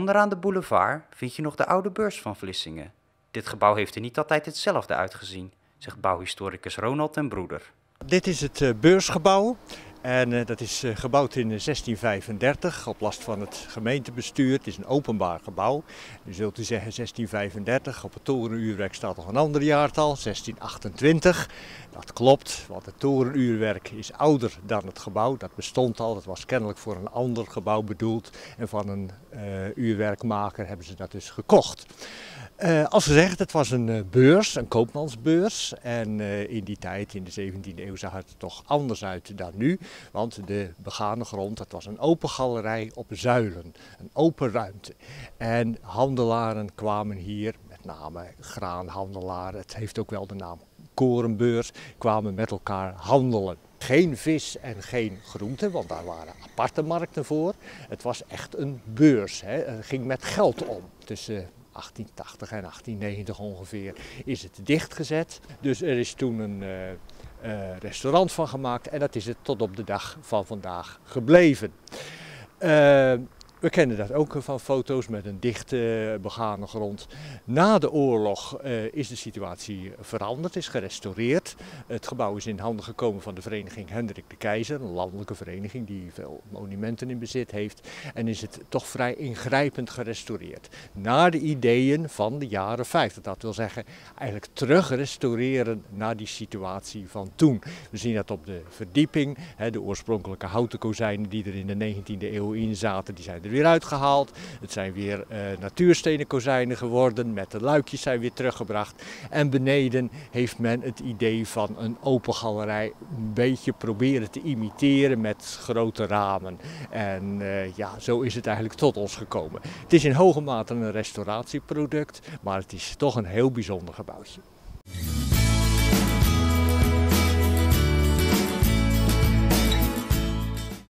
Onderaan de boulevard vind je nog de oude beurs van Vlissingen. Dit gebouw heeft er niet altijd hetzelfde uitgezien, zegt bouwhistoricus Ronald ten Broeder. Dit is het Beursgebouw en dat is gebouwd in 1635 op last van het gemeentebestuur. Het is een openbaar gebouw. Nu zult u zeggen 1635, op het torenuurwerk staat nog een ander jaartal, 1628. Dat klopt, want het torenuurwerk is ouder dan het gebouw. Dat bestond al, dat was kennelijk voor een ander gebouw bedoeld. En van een uurwerkmaker hebben ze dat dus gekocht. Als gezegd, het was een beurs, een koopmansbeurs. En in die tijd, in de 17e eeuw, zag het er toch anders uit dan nu. Want de begane grond, dat was een open galerij op zuilen. Een open ruimte. En handelaren kwamen hier, met name graanhandelaren. Het heeft ook wel de naam korenbeurs, kwamen met elkaar handelen. Geen vis en geen groente, want daar waren aparte markten voor. Het was echt een beurs, hè. Het ging met geld om. Tussen 1880 en 1890 ongeveer is het dichtgezet. Dus er is toen een restaurant van gemaakt en dat is het tot op de dag van vandaag gebleven. We kennen dat ook van foto's met een dichte begane grond. Na de oorlog is de situatie veranderd, is gerestaureerd. Het gebouw is in handen gekomen van de vereniging Hendrik de Keizer, een landelijke vereniging die veel monumenten in bezit heeft. En is het toch vrij ingrijpend gerestaureerd. Naar de ideeën van de jaren 50, dat wil zeggen eigenlijk terug restaureren naar die situatie van toen. We zien dat op de verdieping, de oorspronkelijke houten kozijnen die er in de 19e eeuw in zaten, die zijn er weer uitgehaald. Het zijn weer natuurstenen kozijnen geworden, met de luikjes zijn weer teruggebracht. En beneden heeft men het idee van een open galerij een beetje proberen te imiteren met grote ramen. En ja, zo is het eigenlijk tot ons gekomen. Het is in hoge mate een restauratieproduct, maar het is toch een heel bijzonder gebouwtje.